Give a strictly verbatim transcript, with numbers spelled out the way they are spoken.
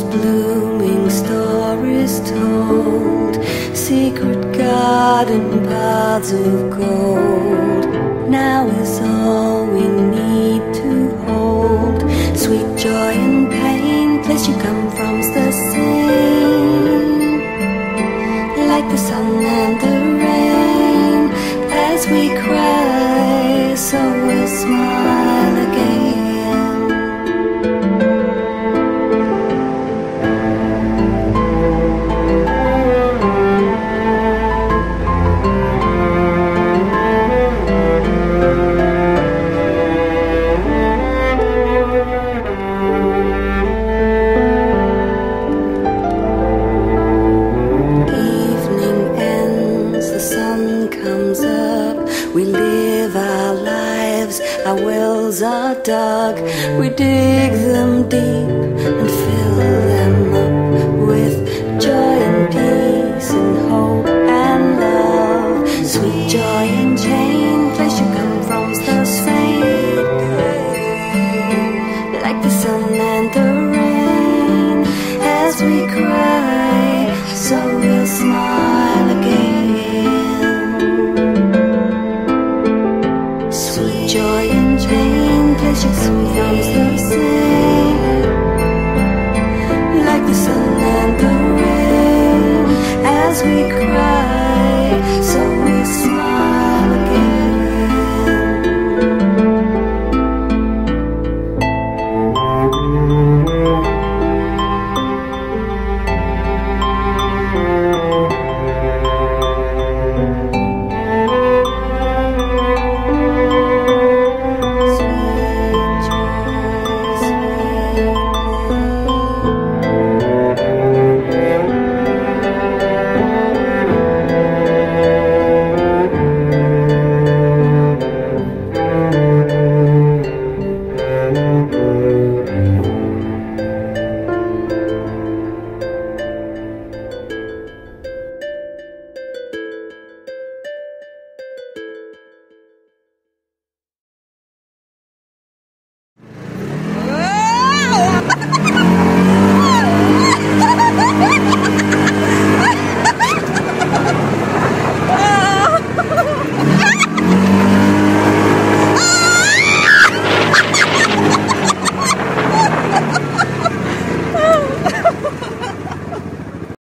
whose blooming stories told, secret garden paths of gold. Now is all we need to hold. Sweet joy and pain, place you come from's the same, like the sun and the rain. As we cry, so we'll smile again. We live our lives, our wells are dark. We dig them deep and fill them up with joy and peace and hope and love. Sweet joy and pain, pleasure come from the same, like the sun and the rain. As we cry, so we'll smile again. Joy and pain, pleasure comes the same, like the sun and the rain. As we